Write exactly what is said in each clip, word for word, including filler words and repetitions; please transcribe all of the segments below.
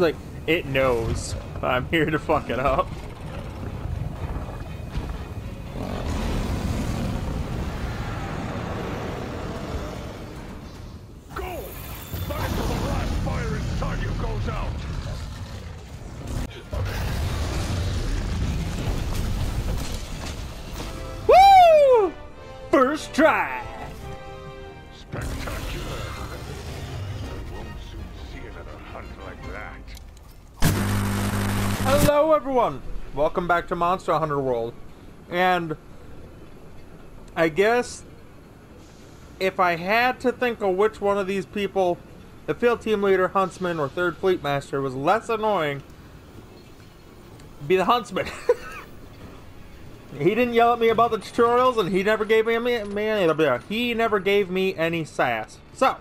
like, it knows I'm here to fuck it up. Try. Spectacular. I won't soon see another hunt like that. Hello everyone. Welcome back to Monster Hunter World. And I guess if I had to think of which one of these people, the field team leader, huntsman, or third fleet master, was less annoying, be the huntsman. He didn't yell at me about the tutorials, and he never gave me any, he never gave me any sass. So,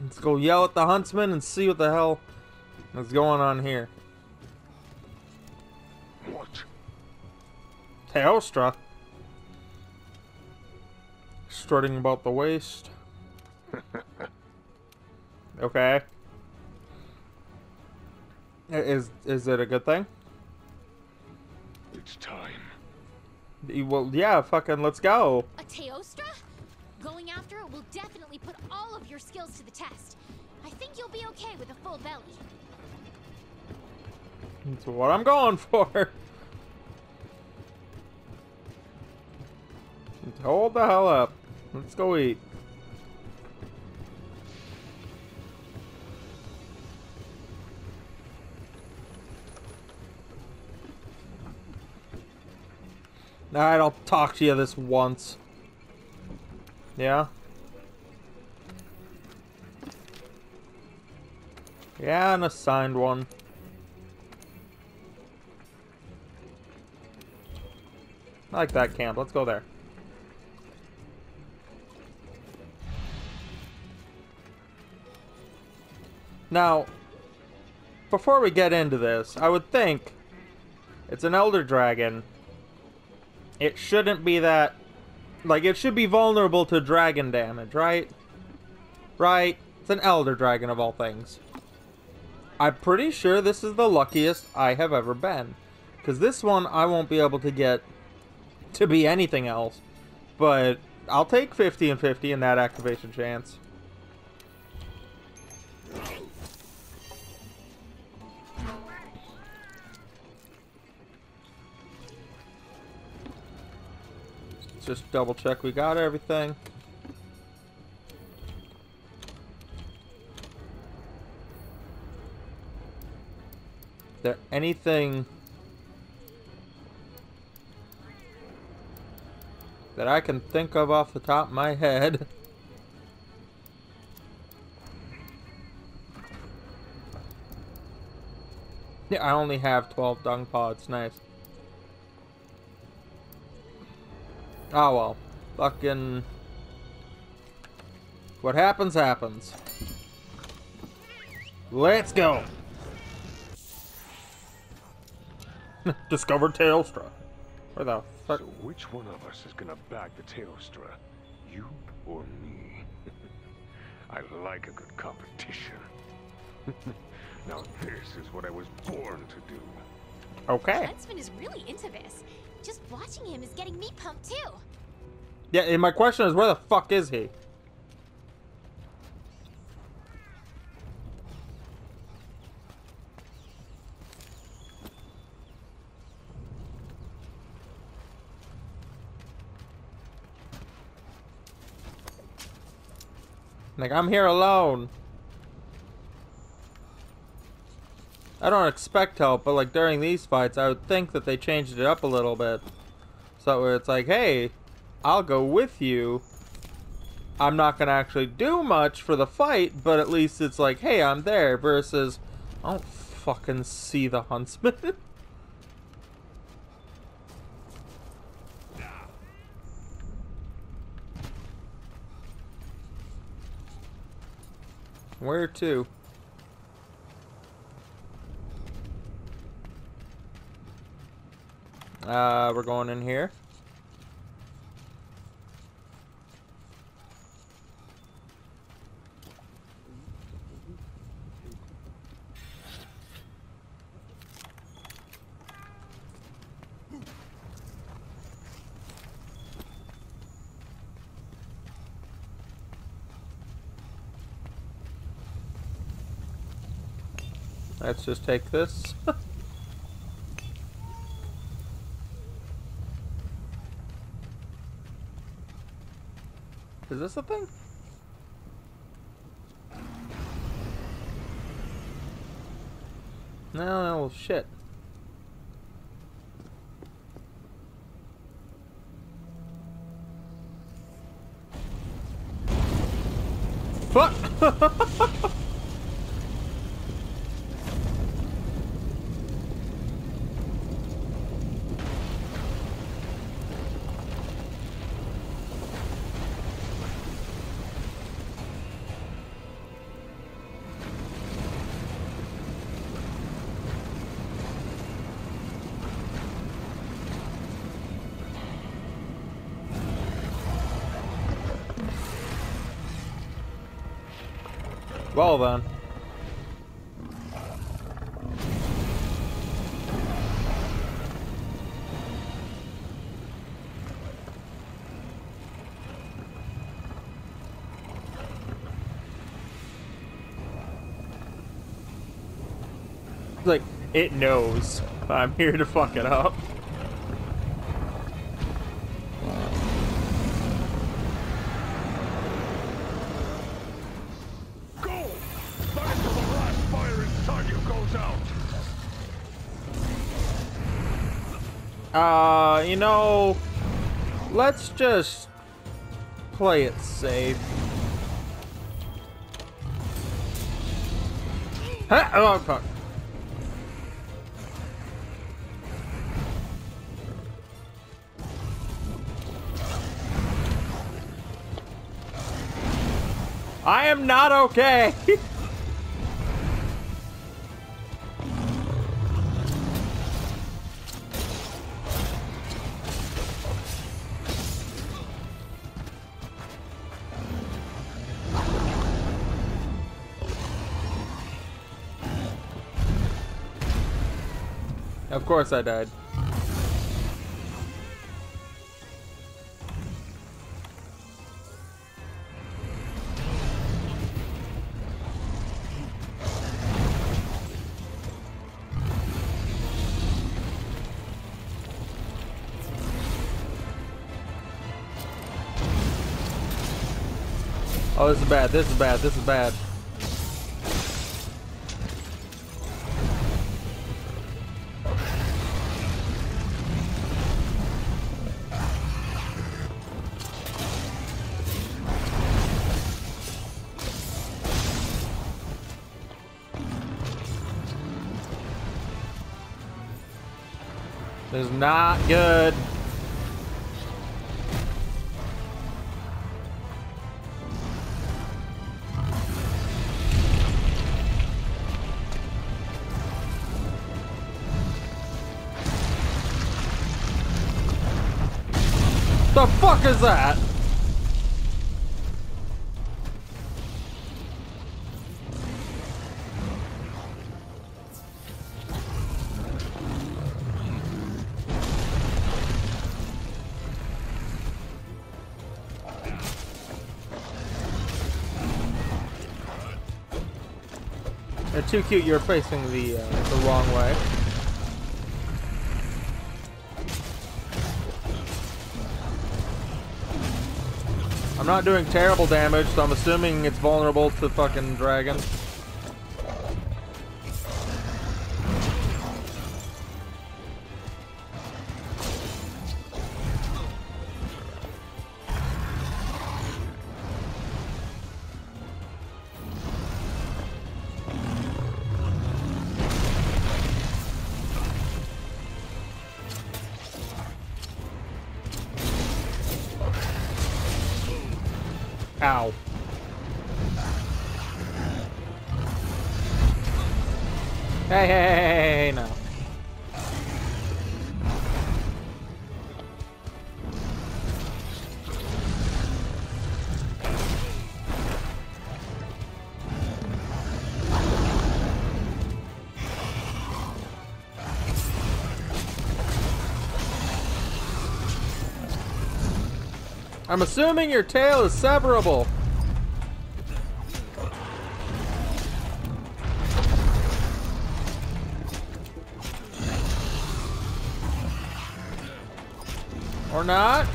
let's go yell at the huntsman and see what the hell is going on here. What? Teostra. Strutting about the waist. Okay. Is is it a good thing? It's time. Well, yeah, fucking let's go. A Teostra? Going after it will definitely put all of your skills to the test. I think you'll be okay with a full belly. That's what I'm going for. Hold the hell up. Let's go eat. Alright, I'll talk to you this once. Yeah? Yeah, an assigned one. I like that camp. Let's go there. Now, before we get into this, I would think it's an elder dragon. It shouldn't be that, like, it should be vulnerable to dragon damage, right? Right? It's an elder dragon of all things. I'm pretty sure this is the luckiest I have ever been. Because this one, I won't be able to get to be anything else. But I'll take fifty and fifty in that activation chance. Just double check we got everything. Is there anything that I can think of off the top of my head? Yeah, I only have twelve dung pods. Nice. Oh well, fucking what happens happens. Let's go. Discover Teostra. Where the fuck? So which one of us is gonna bag the Teostra? You or me? I like a good competition. Now this is what I was born to do. Okay. The huntsman is really into this. Just watching him is getting me pumped too. Yeah, and my question is, where the fuck is he? Like, I'm here alone. I don't expect help, but like during these fights, I would think that they changed it up a little bit. So it's like, hey, I'll go with you. I'm not going to actually do much for the fight, but at least it's like, hey, I'm there versus I don't fucking see the huntsman. Where to? Uh, we're going in here. Let's just take this. Is this a thing? No, no, shit. Fuck! Well then. Like, it knows I'm here to fuck it up. Uh, you know, let's just play it safe. Huh? Oh, fuck. I am not okay. Of course I died. Oh, this is bad, this is bad, this is bad. This is not good. The fuck is that? They're too cute, you're facing the, uh, the wrong way. I'm not doing terrible damage, so I'm assuming it's vulnerable to fucking dragon. Ow. Hey, hey, hey, hey, hey, no. I'm assuming your tail is severable. Or not.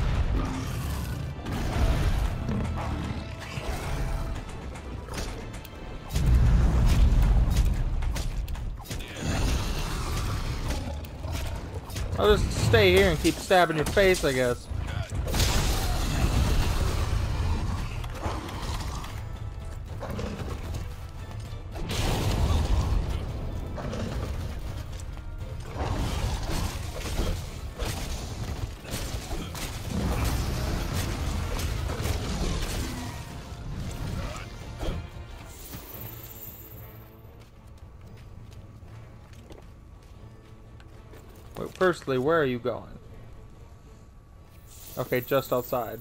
I'll just stay here and keep stabbing your face, I guess. Firstly, where are you going? Okay, just outside.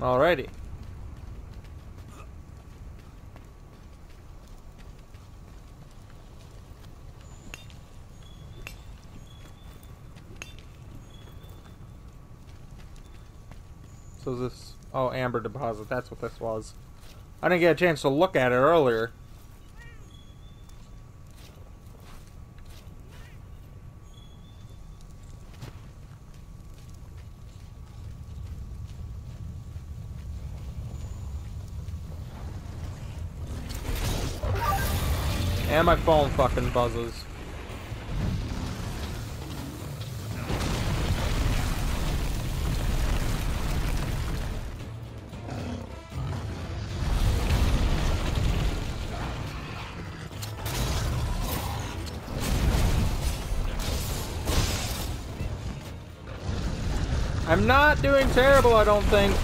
Alrighty. So this, oh, amber deposit, that's what this was. I didn't get a chance to look at it earlier. And my phone fucking buzzes. I'm not doing terrible, I don't think.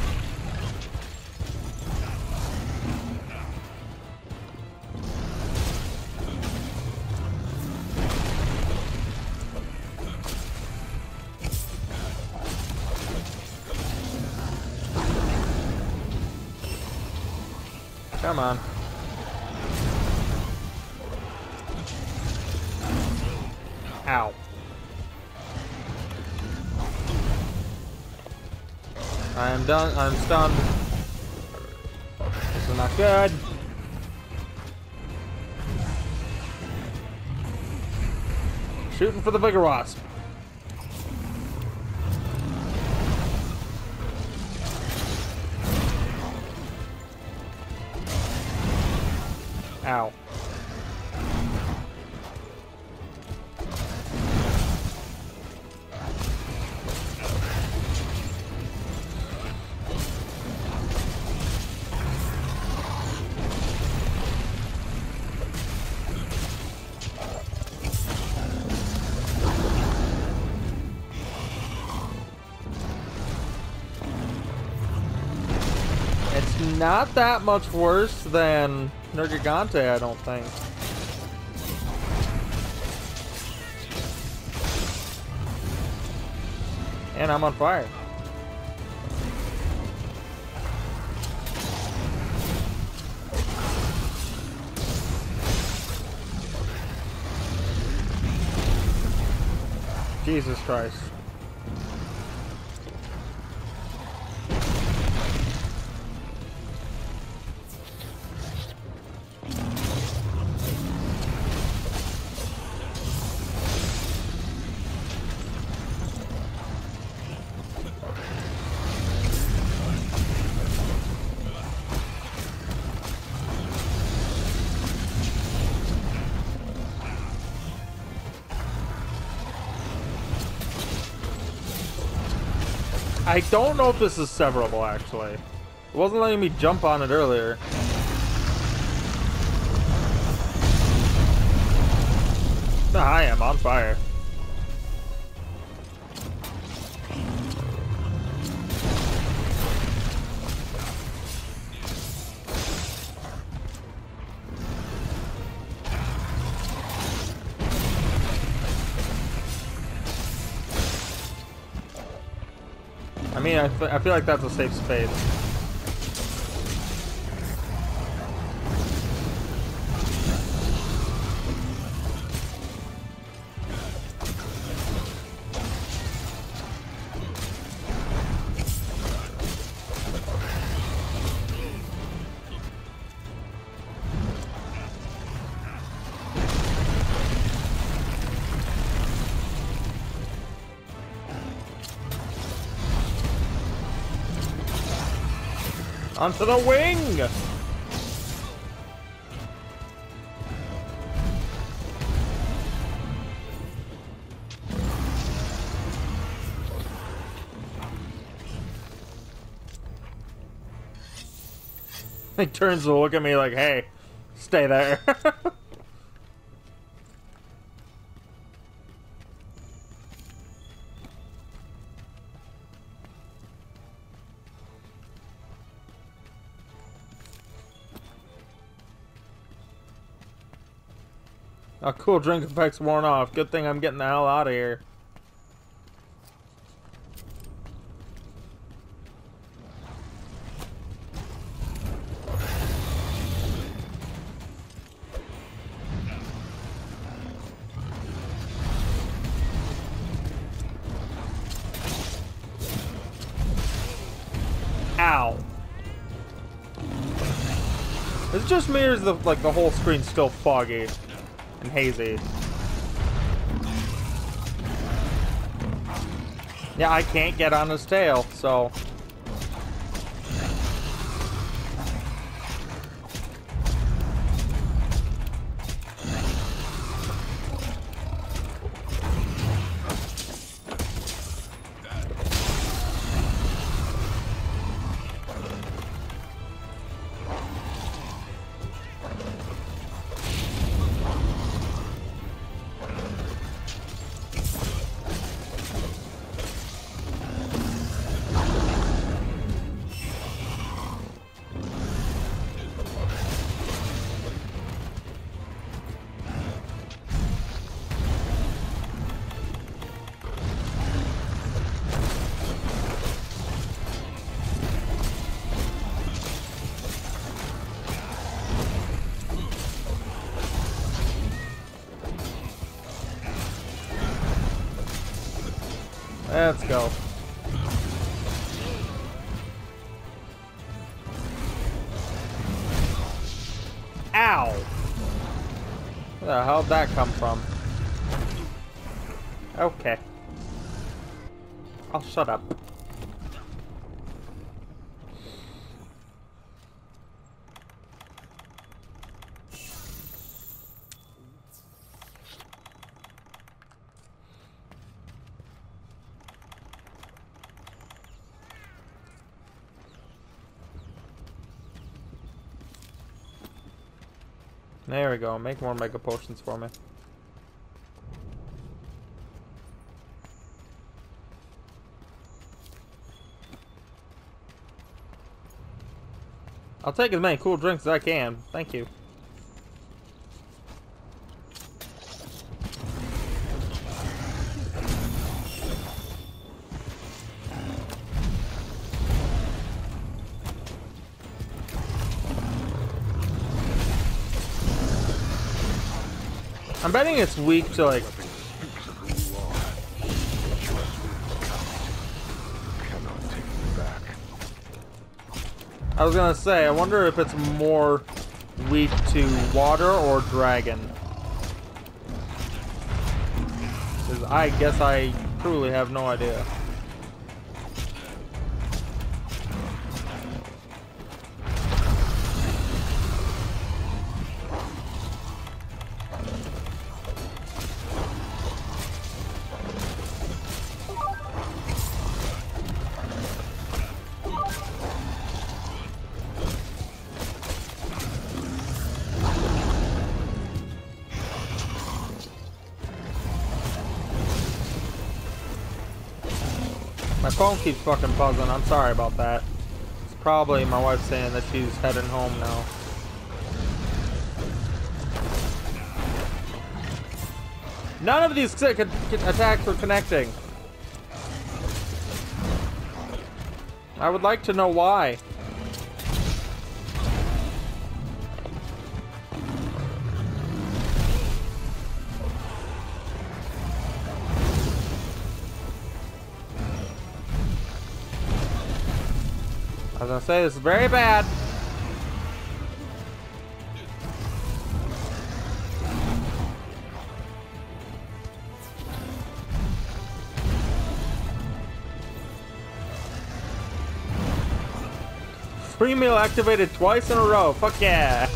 Come on. Ow. I am done. I'm stunned. This is not good. Shooting for the bigger wasp. Ow. Not that much worse than Nergigante, I don't think. And I'm on fire. Jesus Christ. I don't know if this is severable, actually. It wasn't letting me jump on it earlier. I am on fire. I mean, I, th I feel like that's a safe space. Onto the wing! He turns to look at me like, hey, stay there. A cool drink effect's worn off. Good thing I'm getting the hell out of here. Ow. Is it just me or is the, like, the whole screen still foggy? And hazy. Yeah, I can't get on his tail, so. Let's go. Ow! Where the hell did that come from? Okay. I'll shut up. There we go, make more mega potions for me. I'll take as many cool drinks as I can, thank you. I'm betting it's weak to, like, I was gonna say, I wonder if it's more weak to water or dragon. Because I guess I truly have no idea. My phone keeps fucking buzzing, I'm sorry about that. It's probably my wife saying that she's heading home now. None of these attacks are connecting. I would like to know why. I was gonna say, this is very bad. Free meal activated twice in a row. Fuck yeah.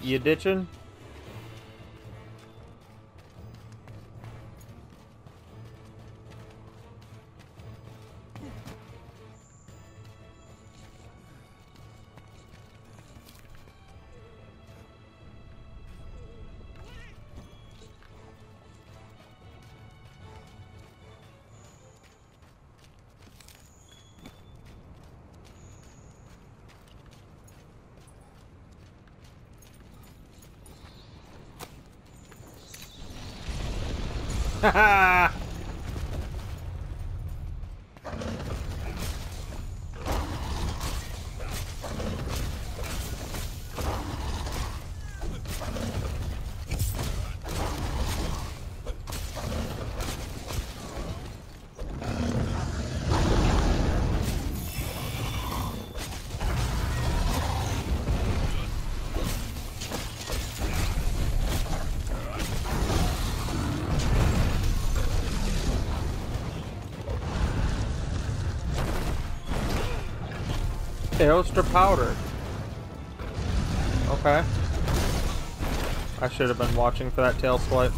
You ditching? Haha! Teostra powder. Okay. I should have been watching for that tail swipe.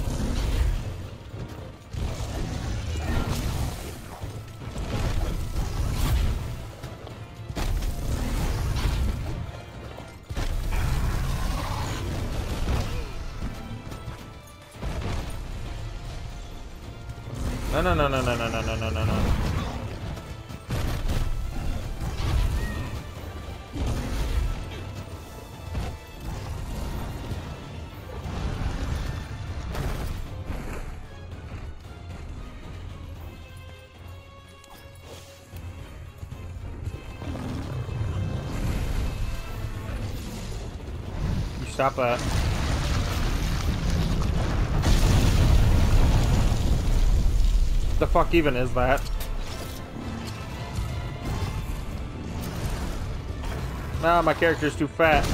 No, no, no, no, no, no, no, no, no, no. Stop that. The fuck even is that? Nah, my character's too fat.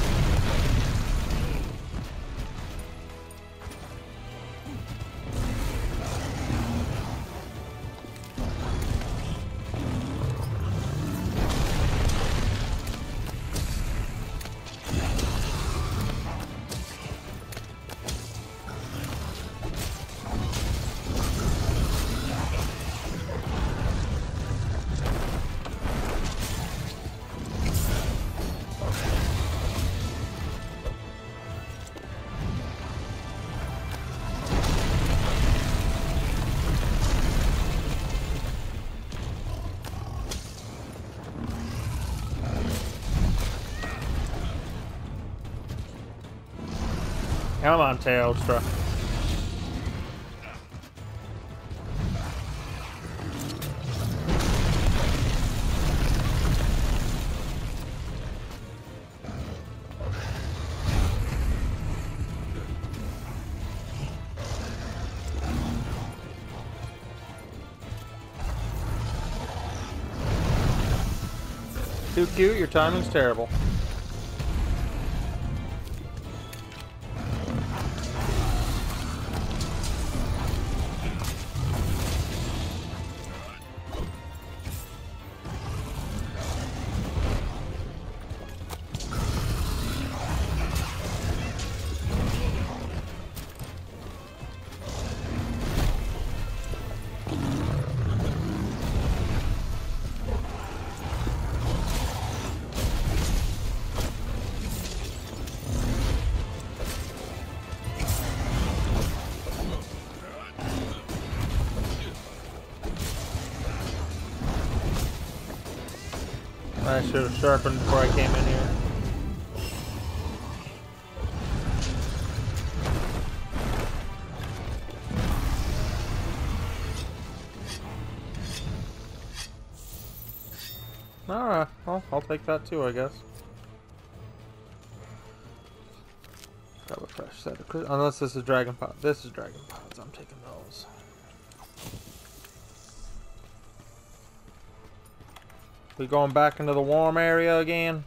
Come on, Teostra. Too cute, your timing's terrible. I should have sharpened before I came in here. Alright, well, I'll take that too, I guess. Got fresh set of crystals. Unless this is dragon pod. This is dragon pods. I'm taking those. We going back into the warm area again?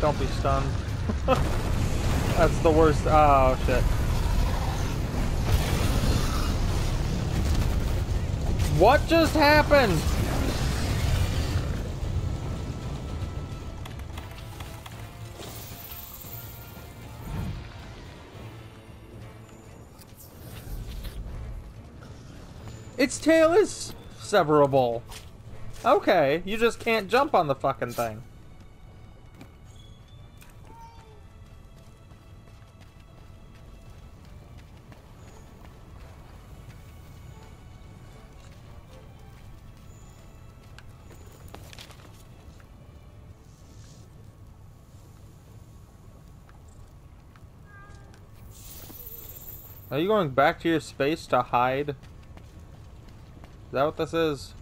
Don't be stunned. That's the worst. Oh, shit. What just happened? Its tail is severable. Okay, you just can't jump on the fucking thing. Are you going back to your space to hide? Is that what this is?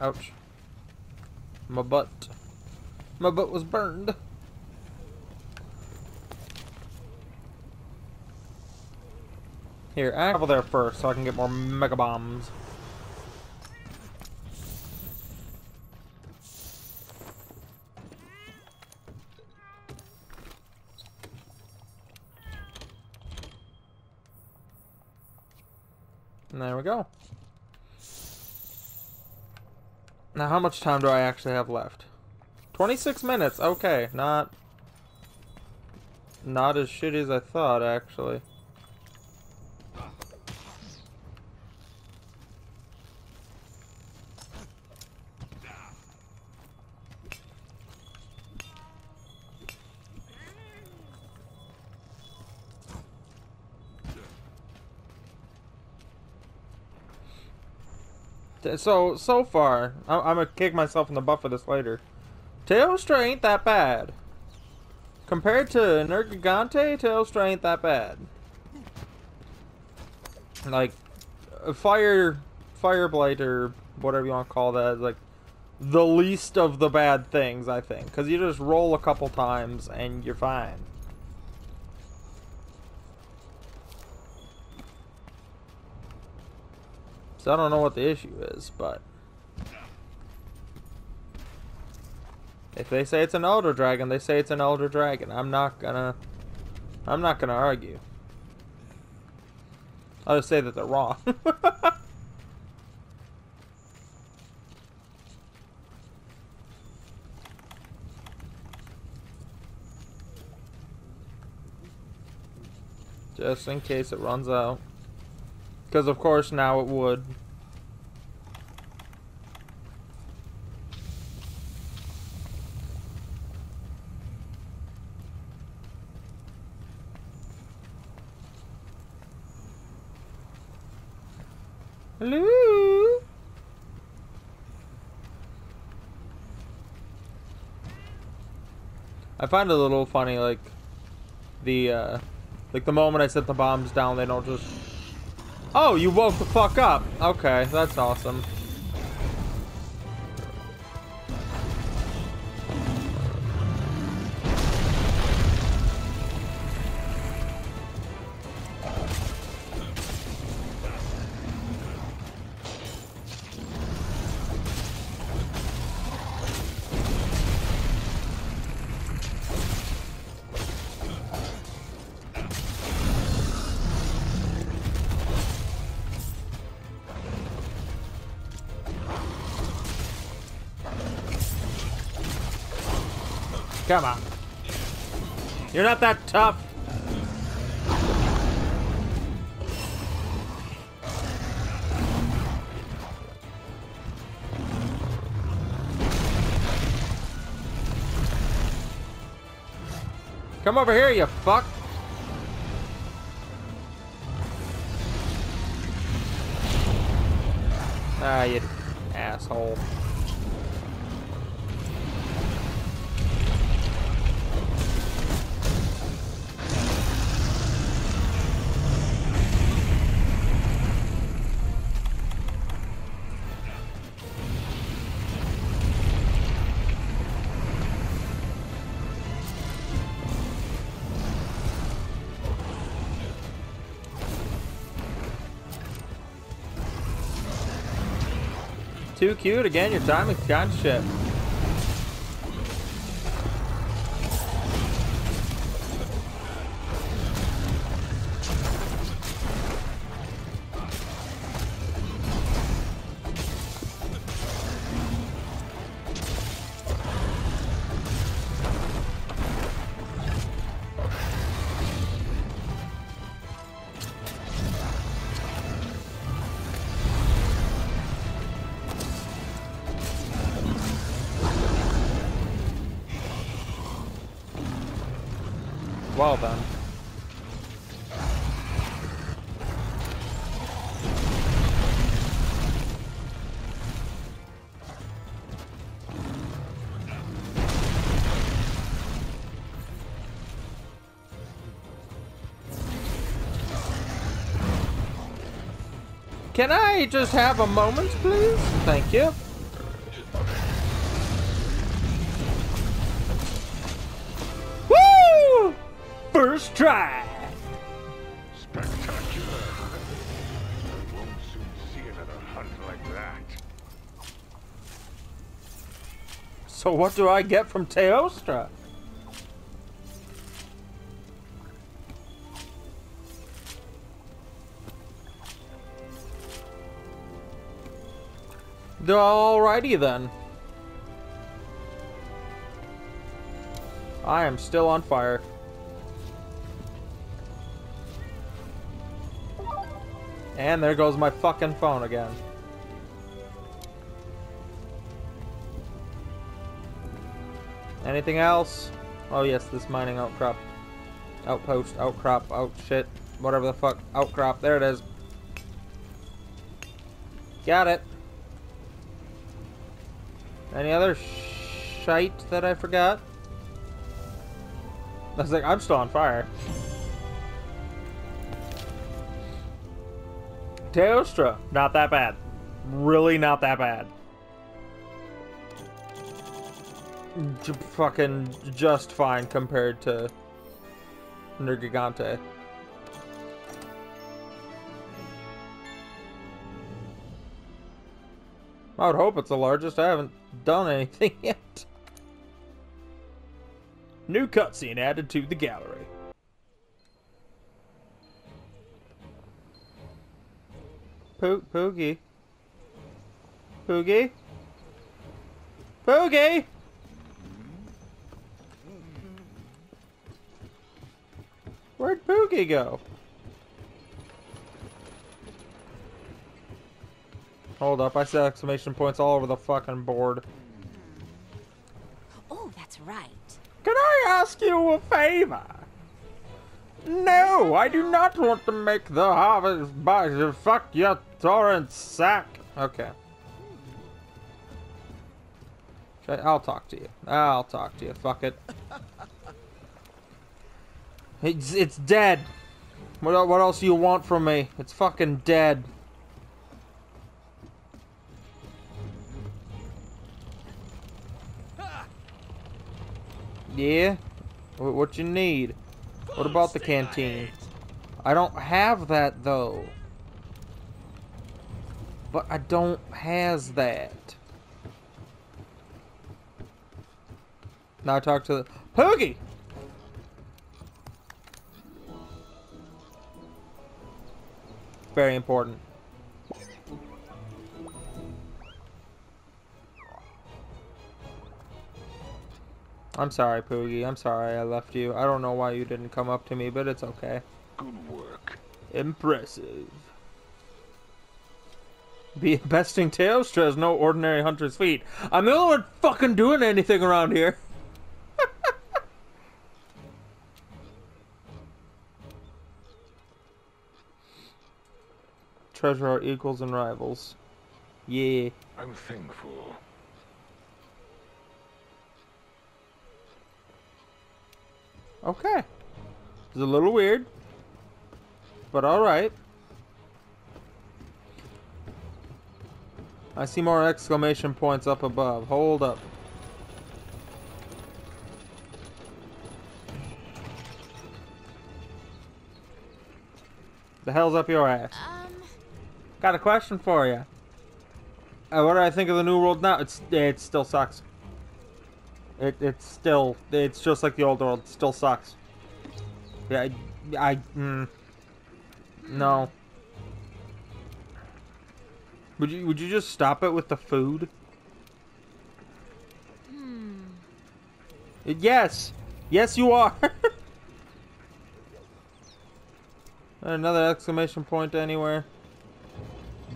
Ouch. My butt. My butt was burned. Here, I travel there first so I can get more mega bombs. And there we go. Now, how much time do I actually have left? twenty-six minutes, okay, not not as shitty as I thought, actually. So, so far, I'm, I'm gonna kick myself in the butt for this later. Teostra ain't that bad. Compared to Nergigante, Teostra ain't that bad. Like, Fire... Fireblight, or whatever you want to call that, is like the least of the bad things, I think. Because you just roll a couple times and you're fine. So I don't know what the issue is, but... if they say it's an elder dragon, they say it's an elder dragon. I'm not gonna, I'm not gonna argue. I'll just say that they're wrong. Just in case it runs out. Because of course now it would. Hello? I find it a little funny, like, the, uh, like the moment I set the bombs down, they don't just... oh, you woke the fuck up! Okay, that's awesome. Come on. You're not that tough. Come over here, you fuck. Ah, you asshole. Too cute again. Your time is god shit. Well done. Can I just have a moment, please? Thank you. First try! Spectacular! I won't soon see another hunt like that. So what do I get from Teostra? Alrighty then. I am still on fire. And there goes my fucking phone again. Anything else? Oh yes, this mining outcrop. Outpost, outcrop, out shit. Whatever the fuck. Outcrop. There it is. Got it. Any other shite that I forgot? I was like, I'm still on fire. Teostra, not that bad. Really not that bad. J fucking just fine compared to Nergigante. I would hope it's the largest. I haven't done anything yet. New cutscene added to the gallery. Po Poogie. Poogie? Poogie! Where'd Poogie go? Hold up, I see exclamation points all over the fucking board. Oh, that's right. Can I ask you a favor? No, I do not want to make the harvest by the fuck your torrent sack. Okay. I'll talk to you. I'll talk to you. Fuck it. It's it's dead. What what else do you want from me? It's fucking dead. Yeah. What, what you need? What about the canteen? I don't have that though. But I don't has that. Now I talk to the Poogie! Very important. I'm sorry, Poogie. I'm sorry I left you. I don't know why you didn't come up to me, but it's okay. Good work. Impressive. Be besting Teostra is no ordinary hunter's feat. I'm the only one fucking doing anything around here. Treasure our equals and rivals. Yeah. I'm thankful. Okay. It's a little weird, but alright. I see more exclamation points up above. Hold up. The hell's up your ass? Um... Got a question for you. Uh, what do I think of the new world now? It's it still sucks. It it's still it's just like the old world. It still sucks. Yeah, I, I mm, no. Would you would you just stop it with the food? Hmm. Yes, yes you are. Another exclamation point anywhere.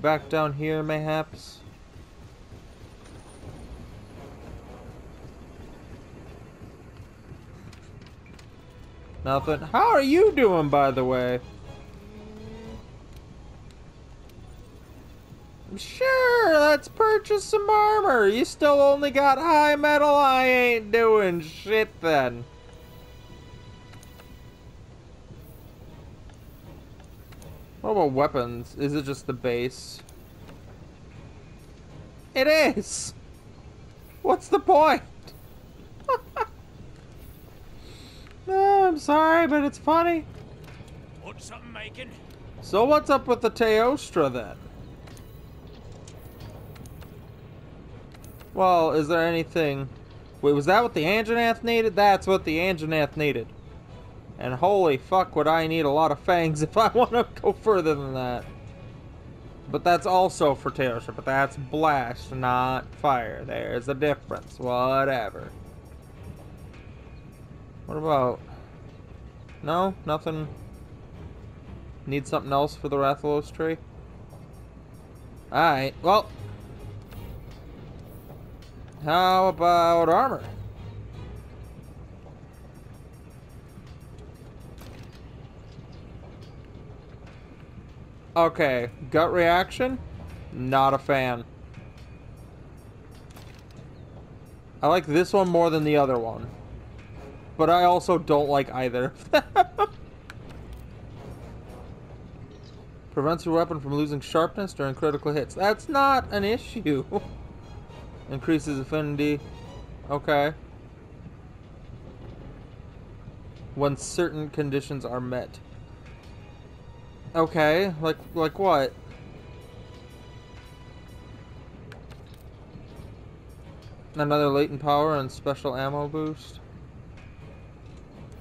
Back down here, mayhaps. Nothing. How are you doing, by the way? Sure, let's purchase some armor. You still only got high metal. I ain't doing shit then. What about weapons? Is it just the base? It is! What's the point? No, I'm sorry, but it's funny. What's up, Macon? So what's up with the Teostra then? Well, is there anything... Wait, was that what the Anjanath needed? That's what the Anjanath needed. And holy fuck, would I need a lot of fangs if I want to go further than that. But that's also for Teostra, but that's blast, not fire. There's a difference. Whatever. What about... No? Nothing? Need something else for the Rathalos tree? Alright, well... How about armor? Okay, gut reaction? Not a fan. I like this one more than the other one. But I also don't like either. Prevents your weapon from losing sharpness during critical hits. That's not an issue. Increases affinity. Okay. When certain conditions are met. Okay, like like what? Another latent power and special ammo boost?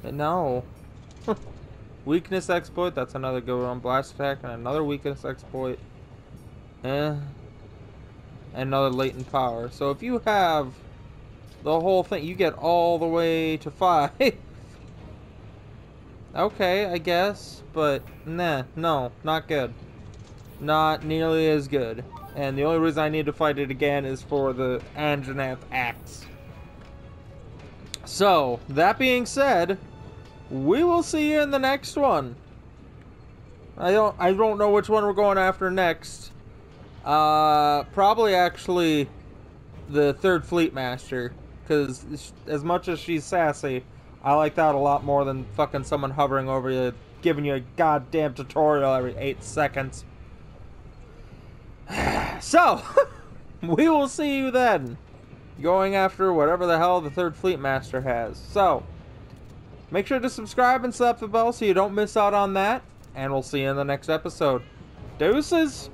No. Weakness exploit, that's another good one. Blast attack and another weakness exploit. Eh. Another latent power. So if you have the whole thing, you get all the way to five. Okay, I guess, but nah, no, not good. Not nearly as good. And the only reason I need to fight it again is for the Anjanath axe. So, that being said, we will see you in the next one. I don't I don't know which one we're going after next. Uh, probably actually the third Fleet Master, because as much as she's sassy, I like that a lot more than fucking someone hovering over you, giving you a goddamn tutorial every eight seconds. So, we will see you then, going after whatever the hell the third Fleet Master has. So, make sure to subscribe and slap the bell so you don't miss out on that, and we'll see you in the next episode. Deuces!